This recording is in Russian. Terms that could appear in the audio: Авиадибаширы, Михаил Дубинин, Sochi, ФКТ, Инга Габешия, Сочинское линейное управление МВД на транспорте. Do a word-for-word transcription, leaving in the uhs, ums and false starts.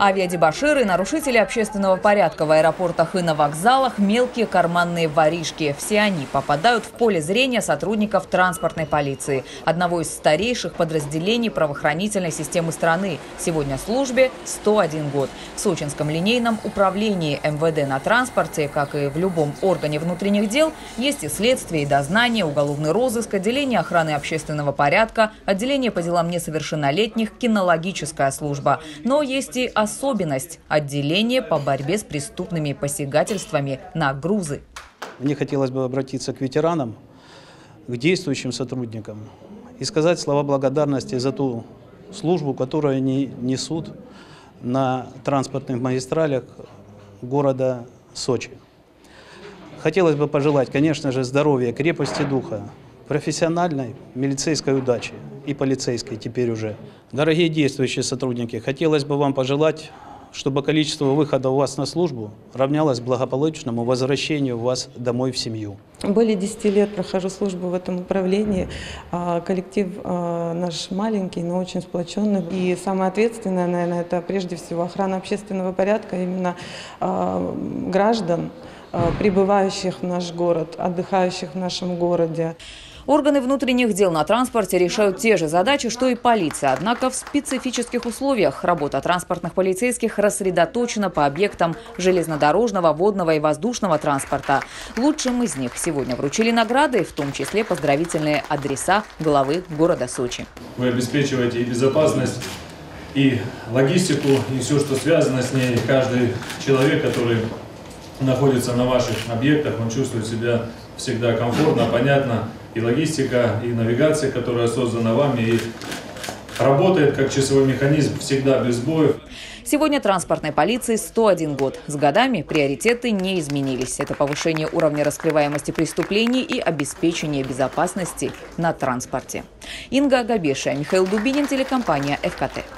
Авиадибаширы – нарушители общественного порядка в аэропортах и на вокзалах, мелкие карманные воришки. Все они попадают в поле зрения сотрудников транспортной полиции, одного из старейших подразделений правоохранительной системы страны. Сегодня службе сто один год. В Сочинском линейном управлении МВД на транспорте, как и в любом органе внутренних дел, есть и следствие, и дознание, уголовный розыск, отделение охраны общественного порядка, отделение по делам несовершеннолетних, кинологическая служба. Но есть и особенность – отделение по борьбе с преступными посягательствами на грузы. Мне хотелось бы обратиться к ветеранам, к действующим сотрудникам и сказать слова благодарности за ту службу, которую они несут на транспортных магистралях города Сочи. Хотелось бы пожелать, конечно же, здоровья, крепости духа, профессиональной милицейской удачи и полицейской теперь уже. Дорогие действующие сотрудники, хотелось бы вам пожелать, чтобы количество выхода у вас на службу равнялось благополучному возвращению вас домой в семью. Более десяти лет прохожу службу в этом управлении. Коллектив наш маленький, но очень сплоченный. И самое ответственное, наверное, это прежде всего охрана общественного порядка, именно граждан, прибывающих в наш город, отдыхающих в нашем городе. Органы внутренних дел на транспорте решают те же задачи, что и полиция. Однако в специфических условиях работа транспортных полицейских рассредоточена по объектам железнодорожного, водного и воздушного транспорта. Лучшим из них сегодня вручили награды, в том числе поздравительные адреса главы города Сочи. Вы обеспечиваете и безопасность, и логистику, и все, что связано с ней. Каждый человек, который находится на ваших объектах, он чувствует себя всегда комфортно, понятно. И логистика, и навигация, которая создана вами, и работает как часовой механизм, всегда без сбоев. Сегодня транспортной полиции сто один год. С годами приоритеты не изменились. Это повышение уровня раскрываемости преступлений и обеспечение безопасности на транспорте. Инга Габешия, Михаил Дубинин, телекомпания ФКТ.